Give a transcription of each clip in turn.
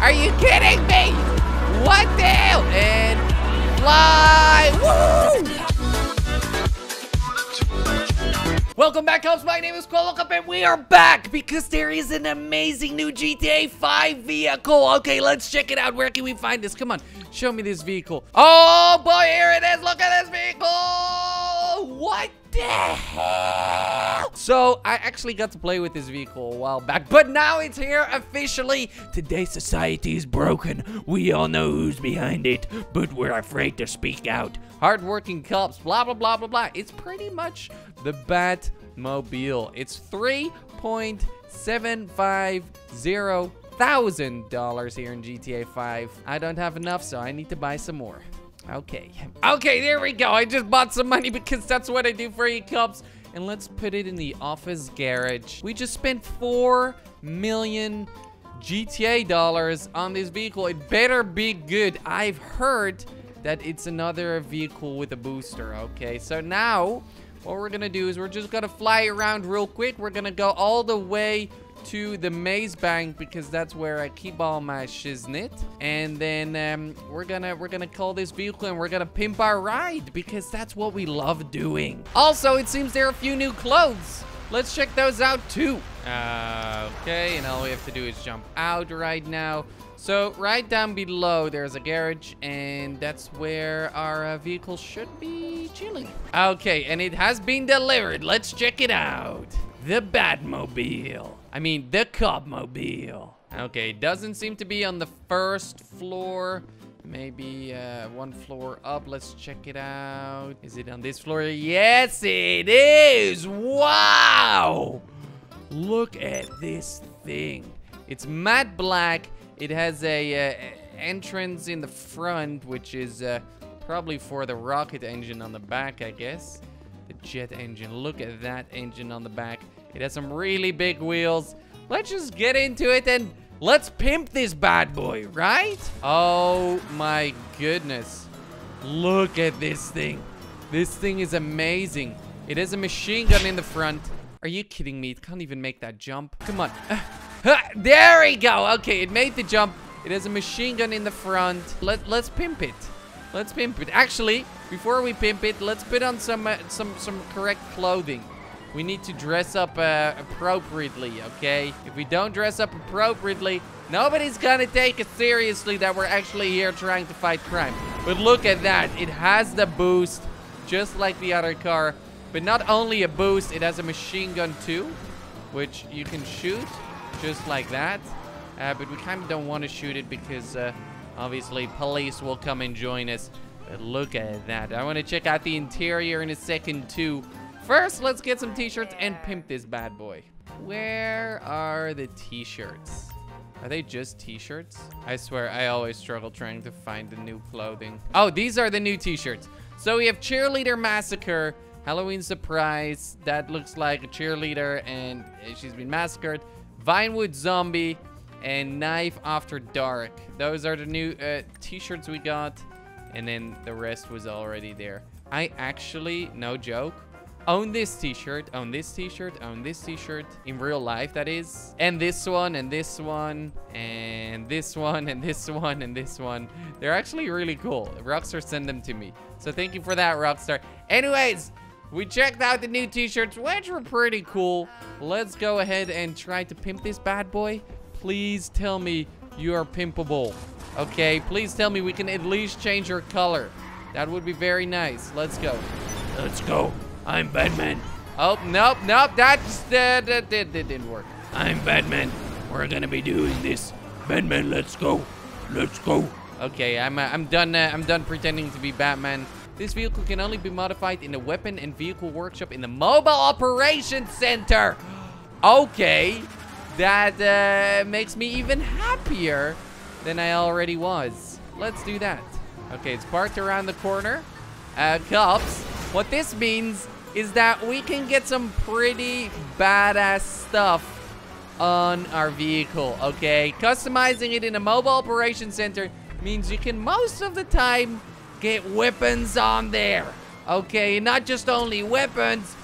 Are you kidding me? What the hell? And fly. Woo! Welcome back, House. My name is Kwebbelkop, and we are back because there is an amazing new GTA 5 vehicle. Okay, let's check it out. Where can we find this? Come on, show me this vehicle. Oh boy, here it is. Look at this vehicle. What? So I actually got to play with this vehicle a while back, but now it's here officially. Today's society is broken. We all know who's behind it, but we're afraid to speak out. Hardworking cops, blah blah blah blah blah. It's pretty much the Batmobile. It's $3,750,000 here in GTA 5. I don't have enough, so I need to buy some more. Okay, there we go. I just bought some money because that's what I do for e-cops. And let's put it in the office garage. We just spent 4 million GTA dollars on this vehicle. It better be good. I've heard that it's another vehicle with a booster. Okay, so now what we're gonna do is we're just gonna fly around real quick. We're gonna go all the way to the maze bank because that's where I keep all my shiznit, and then we're gonna call this vehicle, and we're gonna pimp our ride because that's what we love doing. Also, it seems there are a few new clothes. Let's check those out too. Okay, and all we have to do is jump out right now. So right down below there's a garage, and that's where our vehicle should be chilling. Okay, and it has been delivered. Let's check it out. The Batmobile. I mean, the Cobmobile. Okay, doesn't seem to be on the first floor. Maybe one floor up. Let's check it out. Is it on this floor? Yes, it is. Wow. Look at this thing. It's matte black. It has a entrance in the front, which is probably for the rocket engine on the back, I guess. The jet engine. Look at that engine on the back. It has some really big wheels. Let's just get into it and let's pimp this bad boy, right? Oh my goodness. Look at this thing. This thing is amazing. It has a machine gun in the front. Are you kidding me? It can't even make that jump. Come on. There we go. Okay, it made the jump. It has a machine gun in the front. Let's pimp it. Let's pimp it. Actually, before we pimp it, let's put on some correct clothing. We need to dress up appropriately, okay? If we don't dress up appropriately, nobody's gonna take it seriously that we're actually here trying to fight crime. But look at that. It has the boost, just like the other car. But not only a boost, it has a machine gun too, which you can shoot just like that. But we kind of don't want to shoot it because obviously police will come and join us. But look at that. I want to check out the interior in a second too. First, let's get some t-shirts and pimp this bad boy. Where are the t-shirts? Are they just t-shirts? I swear, I always struggle trying to find the new clothing. Oh, these are the new t-shirts. So we have Cheerleader Massacre, Halloween Surprise. That looks like a cheerleader and she's been massacred. Vinewood Zombie and Knife After Dark. Those are the new t-shirts we got. And then the rest was already there. I actually, no joke, own this t-shirt, own this t-shirt, own this t-shirt, in real life that is, and this one, and this one, and this one, and this one, and this one. They're actually really cool. Rockstar sent them to me, so thank you for that, Rockstar. Anyways, we checked out the new t-shirts, which were pretty cool. Let's go ahead and try to pimp this bad boy. Please tell me you are pimpable. Okay, please tell me we can at least change your color. That would be very nice. Let's go. Let's go. I'm Batman. Oh, nope, that didn't work. I'm Batman. We're gonna be doing this. Batman, let's go. Let's go. Okay, I'm done. I'm done pretending to be Batman. This vehicle can only be modified in the weapon and vehicle workshop in the Mobile Operations Center. Okay, that makes me even happier than I already was. Let's do that. Okay, it's parked around the corner. Cops. What this means is that we can get some pretty badass stuff on our vehicle, okay? Customizing it in a Mobile Operations Center means you can most of the time get weapons on there, okay? And not just only weapons,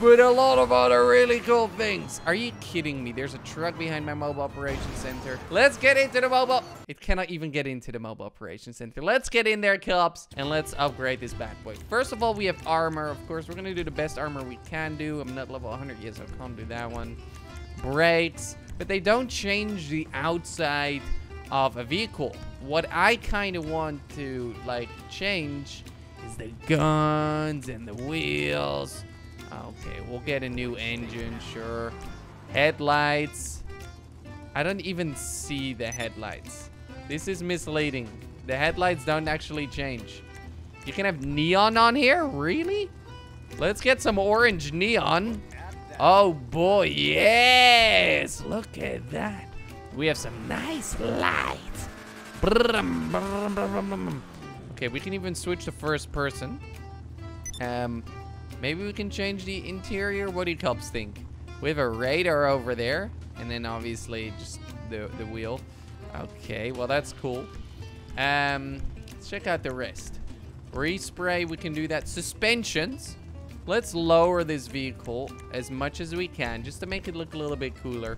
but a lot of other really cool things. Are you kidding me? There's a truck behind my Mobile Operations Center. Let's get into the mobile. It cannot even get into the Mobile Operations Center. Let's get in there, cops, and let's upgrade this bad boy. First of all, we have armor. Of course, we're gonna do the best armor we can do. I'm not level 100 yet, so I can't do that one. Braids, but they don't change the outside of a vehicle. What I kind of want to like change is the guns and the wheels. Okay, we'll get a new engine, sure. Headlights. I don't even see the headlights. This is misleading. The headlights don't actually change. You can have neon on here? Really? Let's get some orange neon. Oh boy, yes! Look at that. We have some nice lights. Okay, we can even switch to first person. Maybe we can change the interior. What do you cops think? We have a radar over there. And then obviously just the wheel. Okay, well that's cool. Let's check out the rest. Respray, we can do that. Suspensions. Let's lower this vehicle as much as we can just to make it look a little bit cooler.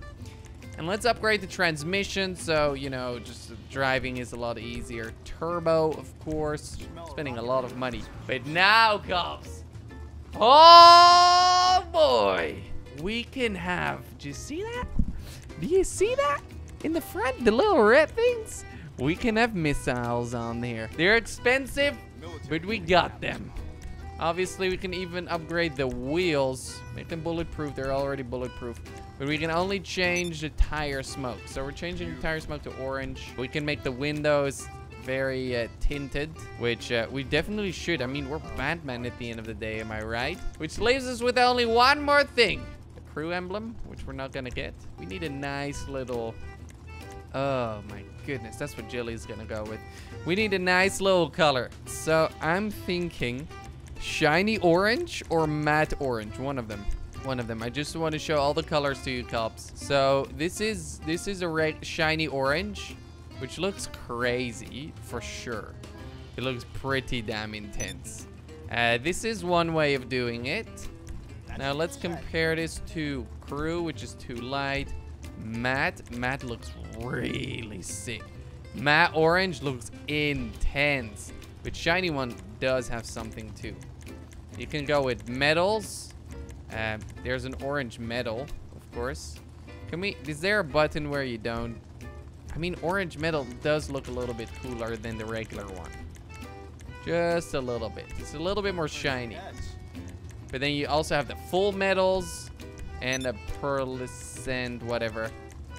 And let's upgrade the transmission so, you know, just driving is a lot easier. Turbo, of course. Spending a lot of money. But now, cops. Oh boy, we can have, do you see that? Do you see that? In the front, the little red things? We can have missiles on there. They're expensive, but we got them. Obviously, we can even upgrade the wheels. Make them bulletproof, they're already bulletproof. But we can only change the tire smoke. So we're changing the tire smoke to orange. We can make the windows very tinted, which we definitely should. I mean, we're Batman at the end of the day, am I right? Which leaves us with only one more thing. The crew emblem, which we're not gonna get. We need a nice little... Oh my goodness, that's what Jilly's gonna go with. We need a nice little color. So I'm thinking shiny orange or matte orange, one of them. I just want to show all the colors to you cops. So this is a red shiny orange, which looks crazy, for sure. It looks pretty damn intense. This is one way of doing it. Now let's compare this to crew, which is too light. Matte looks really sick. Matte orange looks intense. But shiny one does have something too. You can go with metals. There's an orange metal, of course. Is there a button where you don't? I mean, orange metal does look a little bit cooler than the regular one. Just a little bit. It's a little bit more shiny. But then you also have the full metals and a pearlescent whatever.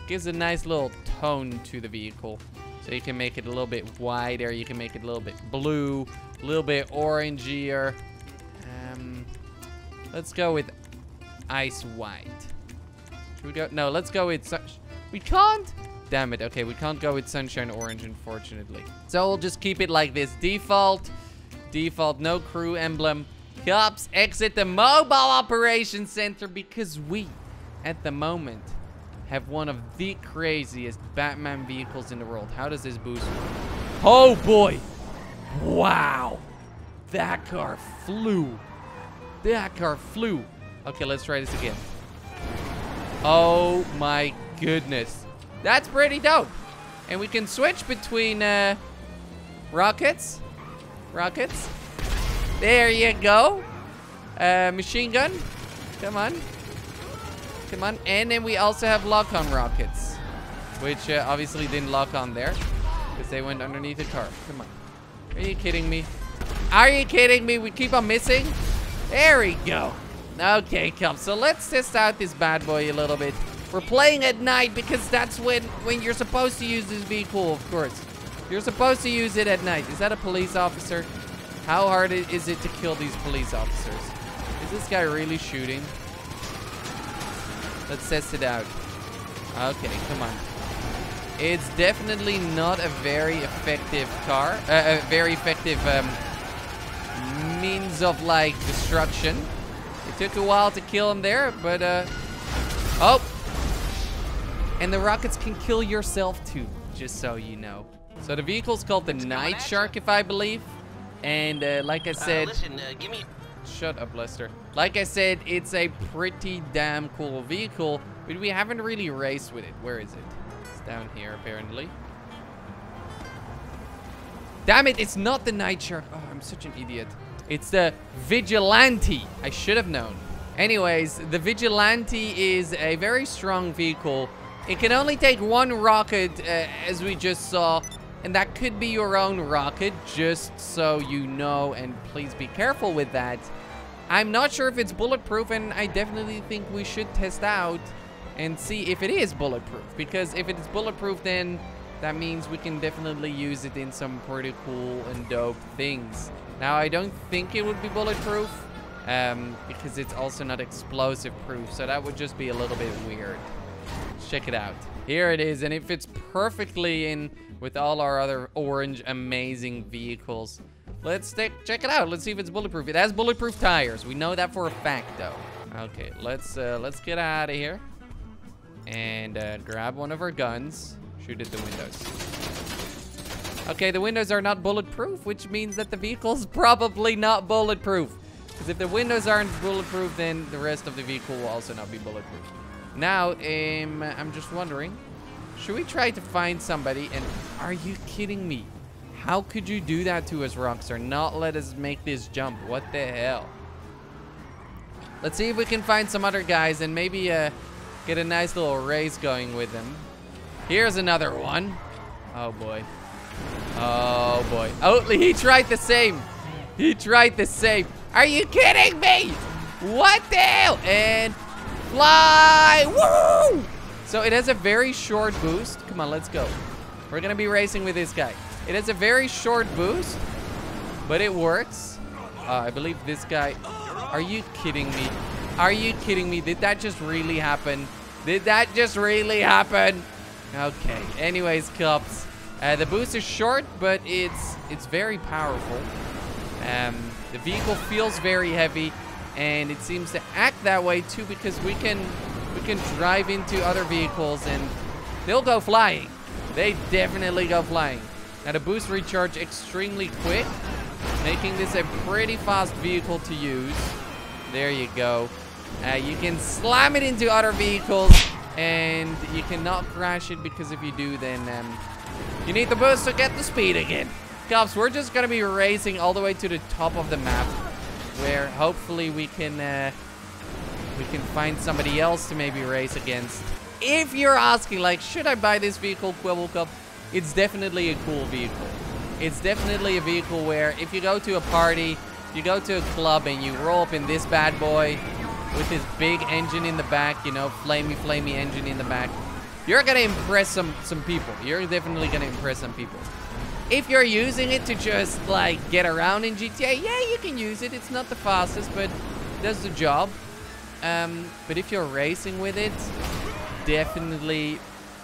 Gives a nice little tone to the vehicle. So you can make it a little bit wider. You can make it a little bit blue. A little bit orangier. Let's go with ice white. Should we go? No, let's go with... We can't... Damn it. Okay, we can't go with sunshine orange, unfortunately. So we'll just keep it like this. Default, no crew emblem. Cops, exit the Mobile Operations Center because we, at the moment, have one of the craziest Batman vehicles in the world. How does this boost? Oh, boy. Wow. That car flew. Okay, let's try this again. Oh, my goodness. That's pretty dope. And we can switch between rockets. There you go. Machine gun. Come on. And then we also have lock-on rockets, which obviously didn't lock on there because they went underneath the car. Come on. Are you kidding me? We keep on missing. There we go. Okay, come. So let's test out this bad boy a little bit. We're playing at night because that's when you're supposed to use this vehicle, of course. You're supposed to use it at night. Is that a police officer? How hard is it to kill these police officers? Is this guy really shooting? Let's test it out. Okay, come on. It's definitely not a very effective car. A very effective means of, like, destruction. It took a while to kill him there, but... Oh! And the rockets can kill yourself too, just so you know. So the vehicle's called the Night Shark, if I believe. And like I said, listen, give me Shut up, Lester. Like I said, it's a pretty damn cool vehicle, but we haven't really raced with it. Where is it? It's down here, apparently. Damn it, it's not the Night Shark. Oh, I'm such an idiot. It's the Vigilante. I should have known. Anyways, the Vigilante is a very strong vehicle. It can only take one rocket, as we just saw. And that could be your own rocket, just so you know, and please be careful with that. I'm not sure if it's bulletproof, and I definitely think we should test out and see if it is bulletproof. Because if it is bulletproof, then that means we can definitely use it in some pretty cool and dope things. Now, I don't think it would be bulletproof, because it's also not explosive proof. So that would just be a little bit weird. Let's check it out. Here it is, and it fits perfectly in with all our other orange amazing vehicles. Let's check it out. Let's see if it's bulletproof. It has bulletproof tires. We know that for a fact, though. Okay, let's get out of here and grab one of our guns. Shoot at the windows. Okay, the windows are not bulletproof, which means that the vehicle's probably not bulletproof. Because if the windows aren't bulletproof, then the rest of the vehicle will also not be bulletproof. Now, I'm just wondering, should we try to find somebody? And are you kidding me? How could you do that to us, Rockstar? Not let us make this jump. What the hell? Let's see if we can find some other guys and maybe get a nice little race going with them. Here's another one. Oh, boy. Oh, boy. Oh, he tried the same. He tried the same. Are you kidding me? What the hell? And... fly! Woo! So it has a very short boost. Come on, let's go. We're gonna be racing with this guy. It has a very short boost, but it works. I believe this guy. Are you kidding me? Are you kidding me? Did that just really happen? Did that just really happen? Okay. Anyways, cops. The boost is short, but it's very powerful. The vehicle feels very heavy. And it seems to act that way too, because we can drive into other vehicles and they'll go flying. They definitely go flying. Now the boost recharge extremely quick, making this a pretty fast vehicle to use. There you go. You can slam it into other vehicles and you cannot crash it, because if you do, then you need the boost to get the speed again. Cops, we're just gonna be racing all the way to the top of the map, where hopefully we can find somebody else to maybe race against. If you're asking, like, should I buy this vehicle, Kwebbelkop? It's definitely a cool vehicle. It's definitely a vehicle where if you go to a party, you go to a club and you roll up in this bad boy with this big engine in the back, you know, flamey engine in the back, you're gonna impress some people. You're definitely gonna impress some people. If you're using it to just, like, get around in GTA, yeah, you can use it. It's not the fastest, but it does the job. But if you're racing with it, definitely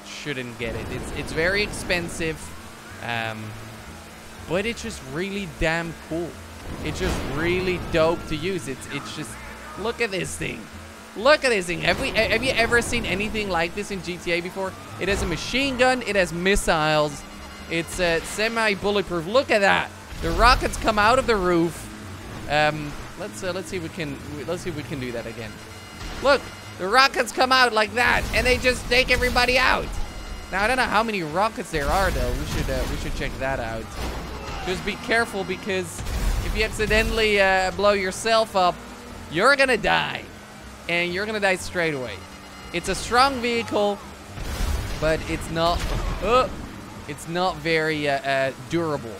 shouldn't get it. It's very expensive, but it's just really damn cool. It's just really dope to use. It's just, look at this thing. Look at this thing. Have you ever seen anything like this in GTA before? It has a machine gun. It has missiles. It's semi-bulletproof. Look at that! The rockets come out of the roof. Let's see if we can do that again. Look, the rockets come out like that, and they just take everybody out. Now I don't know how many rockets there are, though. We should check that out. Just be careful, because if you accidentally blow yourself up, you're gonna die, and you're gonna die straight away. It's a strong vehicle, but it's not. It's not very durable,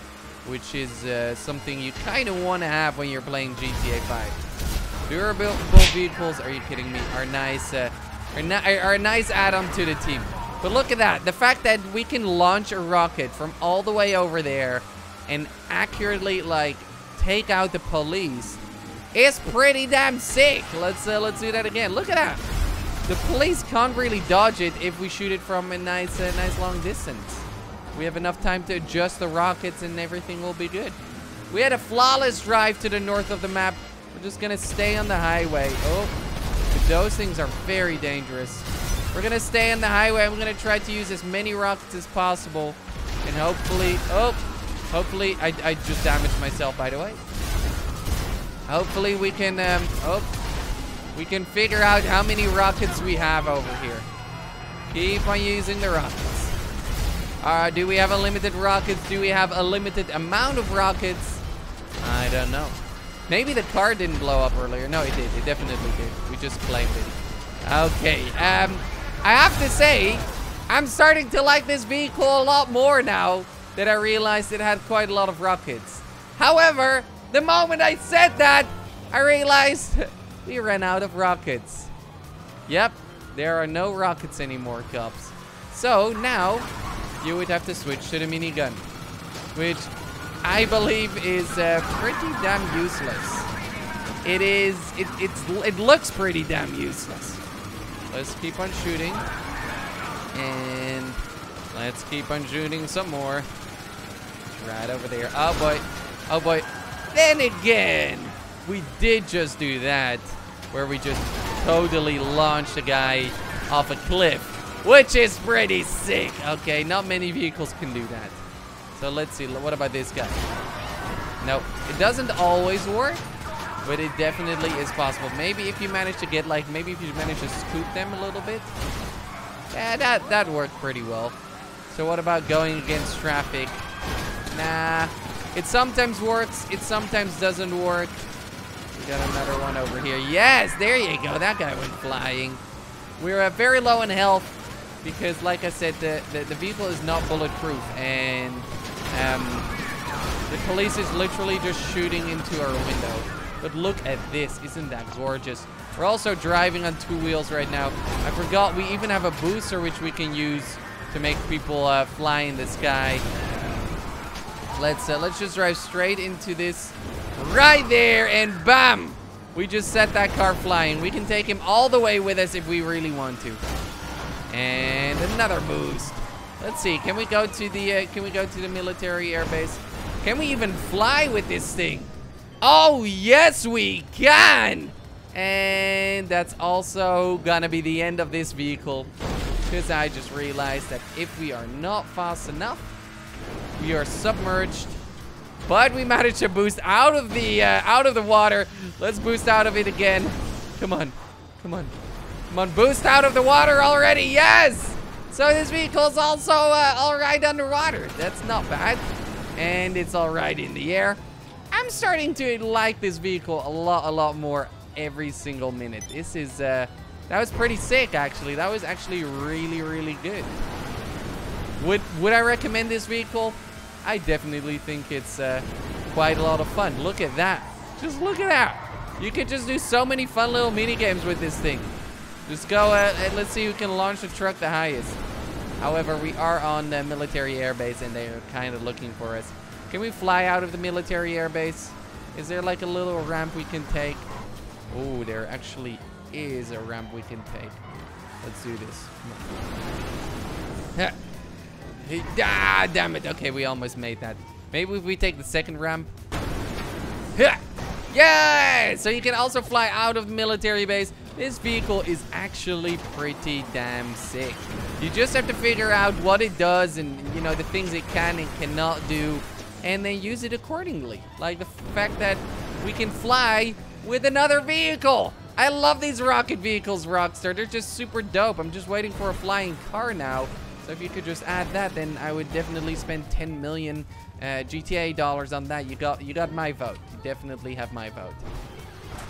which is something you kind of want to have when you're playing GTA 5. Durable vehicles, are you kidding me, are a nice add-on to the team. But look at that. The fact that we can launch a rocket from all the way over there and accurately, like, take out the police is pretty damn sick. Let's do that again. Look at that. The police can't really dodge it if we shoot it from a nice long distance. We have enough time to adjust the rockets and everything will be good. We had a flawless drive to the north of the map. We're just gonna stay on the highway. Oh, but those things are very dangerous. We're gonna stay on the highway. I'm gonna try to use as many rockets as possible. And hopefully, oh, hopefully I just damaged myself, by the way. Hopefully we can, we can figure out how many rockets we have over here. Keep on using the rockets. Alright, do we have unlimited rockets? Do we have a limited amount of rockets? I don't know. Maybe the car didn't blow up earlier. No, it did. It definitely did. We just claimed it. Okay, I have to say, I'm starting to like this vehicle a lot more now that I realized it had quite a lot of rockets. However, the moment I said that, I realized we ran out of rockets. Yep, there are no rockets anymore, cops. So now you would have to switch to the minigun, which I believe is pretty damn useless. It is, it looks pretty damn useless. Let's keep on shooting. And let's keep on shooting some more. Right over there. Oh boy. Oh boy. Then again, we did just do that, where we just totally launched a guy off a cliff, which is pretty sick. Okay, not many vehicles can do that. So let's see. What about this guy? No, it doesn't always work, but it definitely is possible. Maybe if you manage to get, like, maybe if you manage to scoop them a little bit. Yeah, that worked pretty well. So what about going against traffic? Nah. It sometimes works. It sometimes doesn't work. We got another one over here. Yes, there you go. That guy went flying. We're very low in health because, like I said, the vehicle is not bulletproof. And the police is literally just shooting into our window. But look at this. Isn't that gorgeous? We're also driving on two wheels right now. I forgot we even have a booster which we can use to make people fly in the sky. Let's just drive straight into this right there, and bam! We just set that car flying. We can take him all the way with us if we really want to. And another boost. Let's see. Can we go to the military air base? Can we even fly with this thing? Oh yes, we can! And that's also gonna be the end of this vehicle, because I just realized that if we are not fast enough, we are submerged, but we managed to boost out of the water. Let's boost out of it again. Come on, come on, come on! Boost out of the water already. Yes. So this vehicle's also all right underwater. That's not bad, and it's all right in the air. I'm starting to like this vehicle a lot more every single minute. This is that was pretty sick actually. That was actually really good. Would I recommend this vehicle? I definitely think it's quite a lot of fun. Look at that. Just look at that. You could just do so many fun little mini games with this thing. Just go and let's see who can launch the truck the highest. However, we are on the military airbase and they are kind of looking for us. Can we fly out of the military airbase? Is there like a little ramp we can take? Oh, there actually is a ramp we can take. Let's do this. Yeah. Ah, damn it. Okay, we almost made that. Maybe if we take the second ramp. Yeah! So you can also fly out of the military base. This vehicle is actually pretty damn sick. You just have to figure out what it does and, you know, the things it can and cannot do. And then use it accordingly. Like the fact that we can fly with another vehicle. I love these rocket vehicles, Rockstar. They're just super dope. I'm just waiting for a flying car now. So if you could just add that, then I would definitely spend 10 million GTA dollars on that. You got my vote. You definitely have my vote.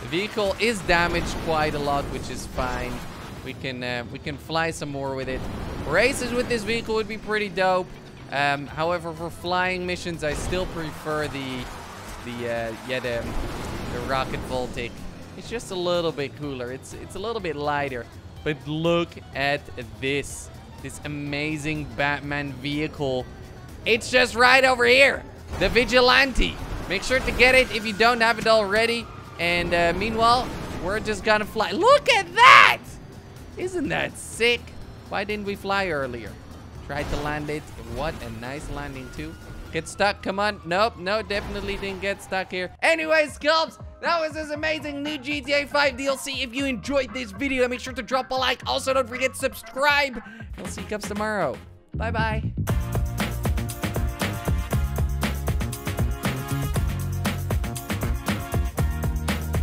The vehicle is damaged quite a lot, which is fine. We can fly some more with it. Races with this vehicle would be pretty dope. However, for flying missions, I still prefer the Rocket Voltic. It's just a little bit cooler. It's a little bit lighter. But look at this. This amazing Batman vehicle. It's just right over here. The Vigilante. Make sure to get it if you don't have it already. And meanwhile, we're just gonna fly. Look at that! Isn't that sick? Why didn't we fly earlier? Tried to land it. What a nice landing too. Get stuck, come on. Nope, no, definitely didn't get stuck here. Anyways, Sculps, that was this amazing new GTA 5 DLC. If you enjoyed this video, make sure to drop a like. Also, don't forget to subscribe. We'll see you Sculps tomorrow. Bye-bye.